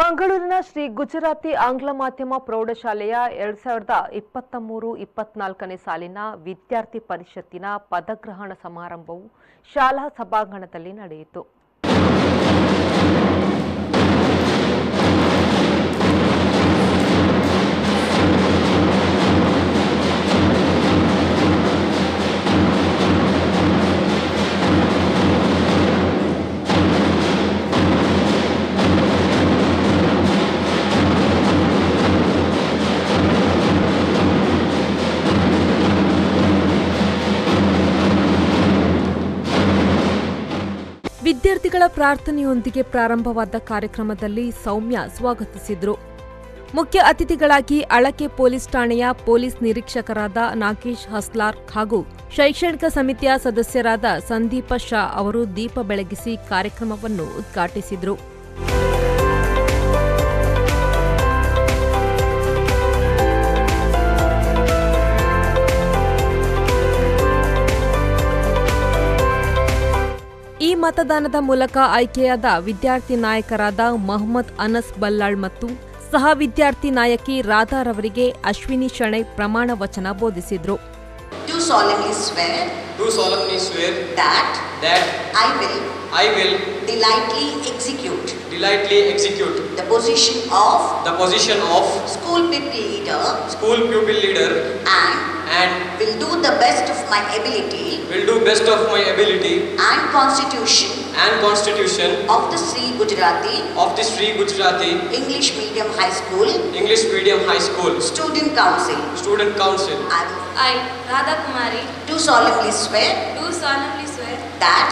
ಮಂಗಳೂರಿನ ಶ್ರೀ ಗುಜರಾತಿ ಆಂಗ್ಲ ಮಾಧ್ಯಮ ಪ್ರೌಢಶಾಲೆಯ 2023-24 ಸಾಲಿನ ವಿದ್ಯಾರ್ಥಿ ಪರಿಷತ್ತಿನ ಪದಗ್ರಹಣ ಸಮಾರಂಭವು ಶಾಲಾ ಸಭಾಂಗಣದಲ್ಲಿ ನಡೆಯಿತು. ವಿದ್ಯಾರ್ಥಿಗಳ ಪ್ರಾರ್ಥನೆಯೊಂದಿಗೆ ಪ್ರಾರಂಭವಾದ ಕಾರ್ಯಕ್ರಮದಲ್ಲಿ ಸೌಮ್ಯ ಸ್ವಾಗತಿಸಿದರು. ಮುಖ್ಯ ಅತಿಥಿಗಳಾಗಿ ಅಳಕೆ ಪೊಲೀಸ್ ಠಾಣೆಯ ಪೊಲೀಸ್ ನಿರೀಕ್ಷಕರಾದ ನಾಗೇಶ್ ಹಸ್ಲಾರ್ ಹಾಗೂ ಶೈಕ್ಷಣಿಕ ಸಮಿತಿಯ ಸದಸ್ಯರಾದ ಸಂದೀಪ ಶಾ ಅವರು ದೀಪ ಬೆಳಗಿಸಿ ಕಾರ್ಯಕ್ರಮವನ್ನು ಉದ್ಘಾಟಿಸಿದರು. ಈ ಮತದಾನದ ಮೂಲಕ ಆಯ್ಕೆಯಾದ ವಿದ್ಯಾರ್ಥಿ ನಾಯಕರಾದ ಮೊಹಮ್ಮದ್ ಅನಸ್ ಬಲ್ಲಾಳ್ ಮತ್ತು ಸಹ ವಿದ್ಯಾರ್ಥಿ ನಾಯಕಿ ರಾಧಾರವರಿಗೆ ಅಶ್ವಿನಿ ಶಣೈ ಪ್ರಮಾಣ ವಚನ ಬೋಧಿಸಿದರು. And will do the best of my ability. Will do best of my ability. And constitution. And constitution of the Sri Gujarati. Of the Sri Gujarati English Medium High School. English Medium High School. Student Council. Student Council. I Radha Kumari, do solemnly swear. Do solemnly swear that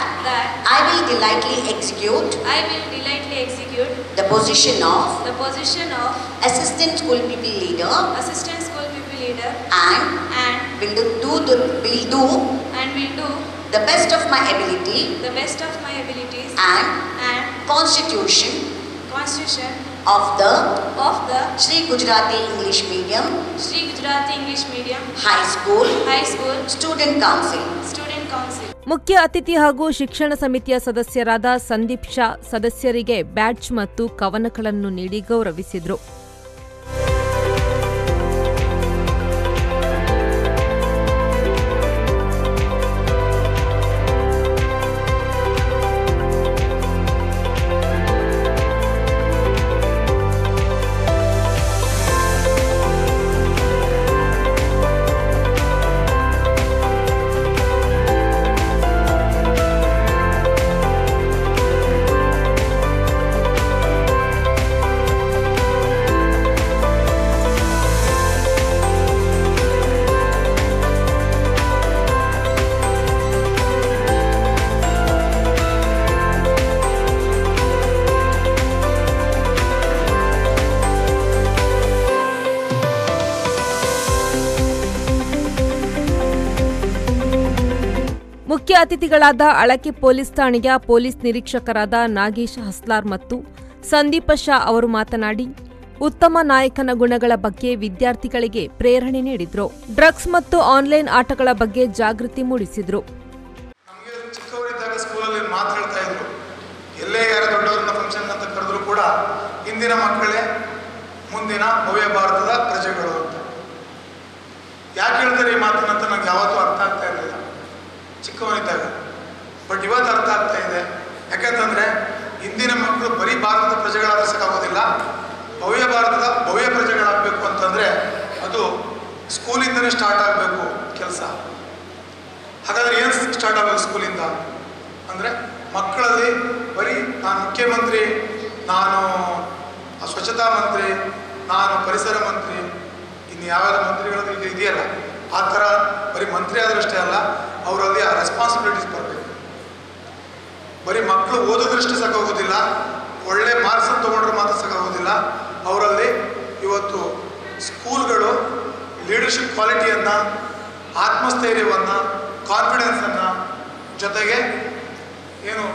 I will delightfully execute. I will delightfully execute the position of. The position of assistant school PP leader. Assistant school PP leader. And will do the best of my ability. The best of my abilities. And constitution of the Sri Gujarati English Medium High School Student Council. ಮುಖ್ಯ ಅತಿಥಿ ಹಾಗೂ ಶಿಕ್ಷಣ ಸಮಿತಿಯ ಸದಸ್ಯರಾದ ಸಂದೀಪ್ ಶಾ ಸದಸ್ಯರಿಗೆ badge ಮತ್ತು ಕವನಗಳನ್ನು ನೀಡಿ ಗೌರವಿಸಿದರು. ಮುಖ್ಯ ಅತಿಥಿಗಳಾದ ಅಳಕೆ ಪೊಲೀಸ್ ಠಾಣೆಯ ಪೊಲೀಸ್ ನಿರೀಕ್ಷಕರಾದ ನಾಗೇಶ್ ಹಸ್ಲಾರ್ ಮತ್ತು ಸಂದೀಪ ಶಾ ಅವರು ಮಾತನಾಡಿ ಉತ್ತಮ ನಾಯಕನ ಗುಣಗಳ ಬಗ್ಗೆ ವಿದ್ಯಾರ್ಥಿಗಳಿಗೆ ಪ್ರೇರಣೆ ನೀಡಿದರು. ಡ್ರಗ್ಸ್ ಮತ್ತು ಆನ್ಲೈನ್ ಆಟಗಳ ಬಗ್ಗೆ ಜಾಗೃತಿ ಮೂಡಿಸಿದರು. ಚಿಕ್ಕವನಿದ್ದಾಗ ಬಟ್ ಇವತ್ತು ಅರ್ಥ ಆಗ್ತಾ ಇದೆ. ಯಾಕಂತಂದರೆ ಇಂದಿನ ಮಕ್ಕಳು ಬರೀ ಭಾರತದ ಪ್ರಜೆಗಳಾದ ಸಾಕಾಗೋದಿಲ್ಲ, ಭವ್ಯ ಭಾರತದ ಭವ್ಯ ಪ್ರಜೆಗಳಾಗಬೇಕು ಅಂತಂದರೆ ಅದು ಸ್ಕೂಲಿಂದನೇ ಸ್ಟಾರ್ಟ್ ಆಗಬೇಕು ಕೆಲಸ. ಹಾಗಾದರೆ ಏನು ಸ್ಟಾರ್ಟ್ ಆಗಬೇಕು ಸ್ಕೂಲಿಂದ ಅಂದರೆ ಮಕ್ಕಳಲ್ಲಿ ಬರೀ ನಾನು ಮುಖ್ಯಮಂತ್ರಿ, ನಾನು ಸ್ವಚ್ಛತಾ ಮಂತ್ರಿ, ನಾನು ಪರಿಸರ ಮಂತ್ರಿ, ಇನ್ನು ಯಾವ್ಯಾವ ಮಂತ್ರಿಗಳದ್ದು ಈಗ ಇದೆಯಲ್ಲ ಆ ಥರ ಬರೀ ಮಂತ್ರಿ ಆದರಷ್ಟೇ ಅಲ್ಲ, ಅವರಲ್ಲಿ ಆ ರೆಸ್ಪಾನ್ಸಿಬಿಲಿಟೀಸ್ ಬರಬೇಕು. ಬರೀ ಮಕ್ಕಳು ಓದೋದ್ರಷ್ಟೇ ಸಾಕಾಗೋದಿಲ್ಲ, ಒಳ್ಳೆ ಮಾರ್ಕ್ಸನ್ನು ತೊಗೊಂಡ್ರೆ ಮಾತ್ರ ಸಾಕಾಗೋದಿಲ್ಲ, ಅವರಲ್ಲಿ ಇವತ್ತು ಸ್ಕೂಲ್ಗಳು ಲೀಡರ್ಶಿಪ್ ಕ್ವಾಲಿಟಿಯನ್ನು, ಆತ್ಮಸ್ಥೈರ್ಯವನ್ನು, ಕಾನ್ಫಿಡೆನ್ಸನ್ನು, ಜೊತೆಗೆ ಏನು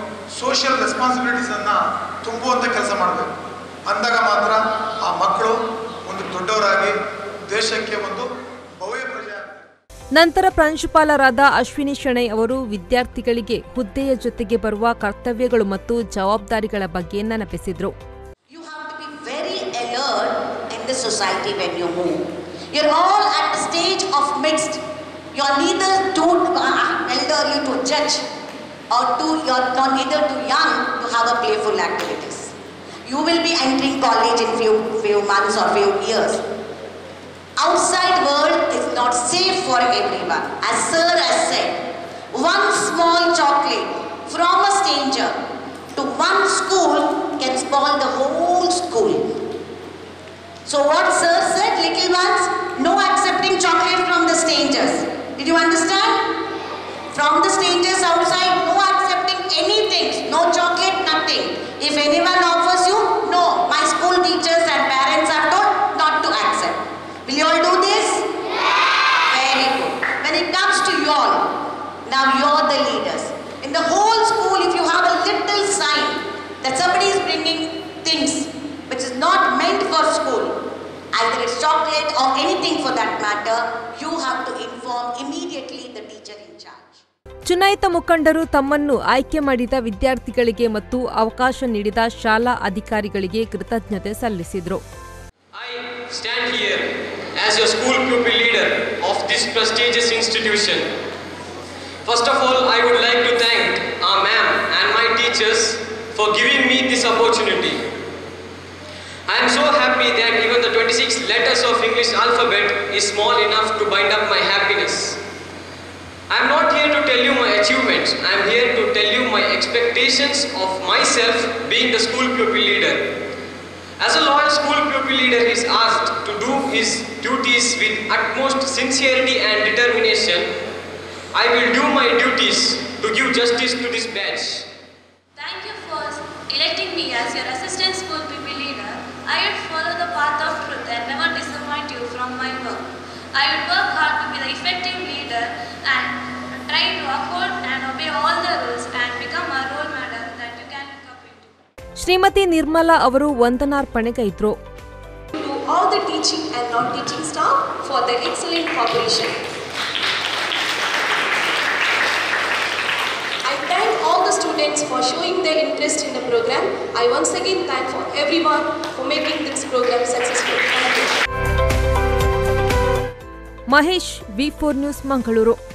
ಸೋಷಿಯಲ್ ರೆಸ್ಪಾನ್ಸಿಬಿಲಿಟೀಸನ್ನು ತುಂಬುವಂಥ ಕೆಲಸ ಮಾಡಬೇಕು. ಅಂದಾಗ ಮಾತ್ರ ಆ ಮಕ್ಕಳು ಒಂದು ದೊಡ್ಡವರಾಗಿ ದೇಶಕ್ಕೆ ಒಂದು ಭವ್ಯ ಪ್ರಜೆ. ನಂತರ ಪ್ರಾಂಶುಪಾಲರಾದ ಅಶ್ವಿನಿ ಶಣೈ ಅವರು ವಿದ್ಯಾರ್ಥಿಗಳಿಗೆ ಹುದ್ದೆಯ ಜೊತೆಗೆ ಬರುವ ಕರ್ತವ್ಯಗಳು ಮತ್ತು ಜವಾಬ್ದಾರಿಗಳ ಬಗ್ಗೆ ನೆನಪಿಸಿದರು. the society when you move. You're all at the stage of mixed. You're neither too elderly to judge or neither too young to have a playful activities. You will be entering college in few months or few years. Outside world is not safe for everyone. As sir has said, one small chocolate from a stranger to one school can spoil the whole school. So what sir said, little ones, no accepting chocolate from the strangers. Did you understand? From the strangers outside, no accepting anything, no chocolate, nothing. If anyone offers you, no. My school teachers and parents are told not to accept. Will you all do this? Yeah. Very good. When it comes to you all, now you are the leaders. In the whole school, if you have a little sign that somebody is bringing things which is not meant for school, either it's chocolate or anything for that matter, you have to inform immediately the teacher in charge. ಚುನಾಯಿತ ಮುಖಂಡರು ತಮ್ಮನ್ನು ಆಯ್ಕೆ ಮಾಡಿದ ವಿದ್ಯಾರ್ಥಿಗಳಿಗೆ ಮತ್ತು ಅವಕಾಶ ನೀಡಿದ ಶಾಲಾ ಅಧಿಕಾರಿಗಳಿಗೆ ಕೃತಜ್ಞತೆ ಸಲ್ಲಿಸಿದರು. I stand here as your school pupil leader of this prestigious institution. First of all, I would like to thank our ma'am and my teachers for giving me this opportunity. I am so happy that even the 26 letters of English alphabet is small enough to bind up my happiness. I am not here to tell you my achievements. I am here to tell you my expectations of myself being the school pupil leader. As a loyal school pupil leader is asked to do his duties with utmost sincerity and determination, I will do my duties to give justice to this badge. Thank you for electing me as your assistant school pupil leader. I will follow the path of truth and never disappoint you from my work. I will work hard to be the effective leader and try to uphold and obey all the rules and become a role model that you can look up into. Shrimati Nirmala Avru Vantanar Panekaittru. To all the teaching and non-teaching staff for their excellent cooperation. I thank all the students for showing their interest in the program. I once again thank for everyone for making this program successful. Mahesh, V4 News, Mangaluru.